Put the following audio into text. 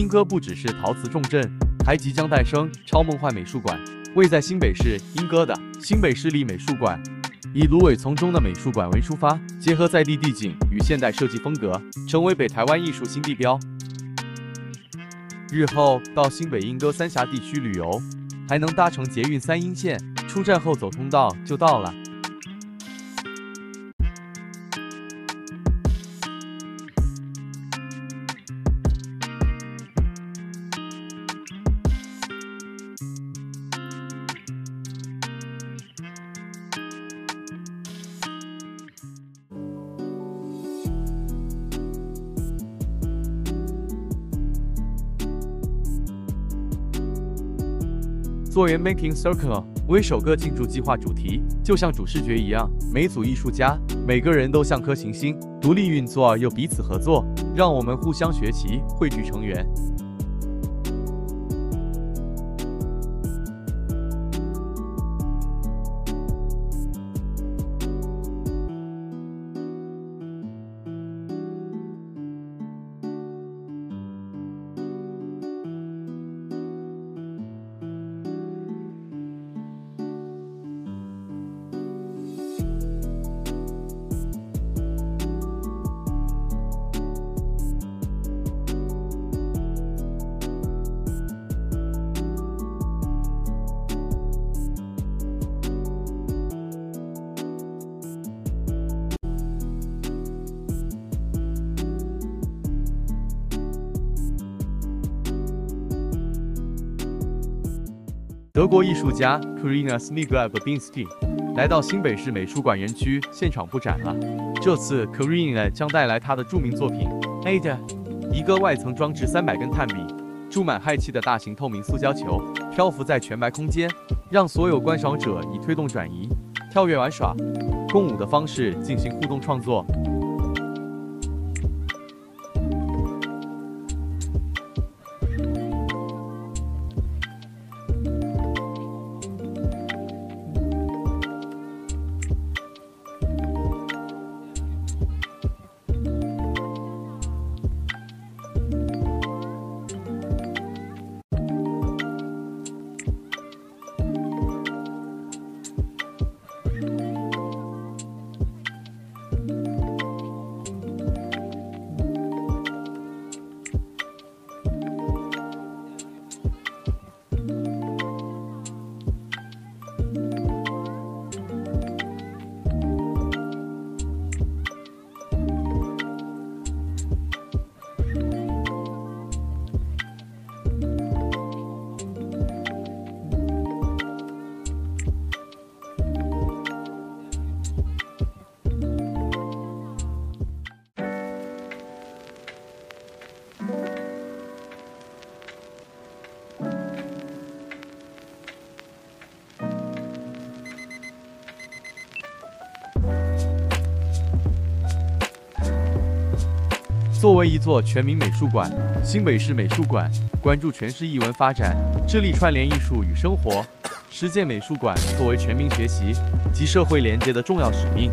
莺歌不只是陶瓷重镇，还即将诞生超梦幻美术馆。位在新北市莺歌的新北市立美术馆，以芦苇丛中的美术馆为出发，结合在地地景与现代设计风格，成为北台湾艺术新地标。日后到新北莺歌三峡地区旅游，还能搭乘捷运三莺线，出站后走通道就到了。 做圆 Making Circle 为首个庆祝计划主题，就像主视觉一样，每组艺术家每个人都像颗行星，独立运作又彼此合作，让我们互相学习，汇聚成员。德国艺术家 Karina Snigielbinski 来到新北市美术馆园区现场布展了。这次 Karina 将带来她的著名作品 Ada， 一个外层装置300根炭笔、注满氦气的大型透明塑胶球，漂浮在全白空间，让所有观赏者以推动、转移、跳跃、玩耍、共舞的方式进行互动创作。 作为一座全民美术馆，新北市美术馆关注全市艺文发展，致力串联艺术与生活，实践美术馆作为全民学习及社会连结的重要使命。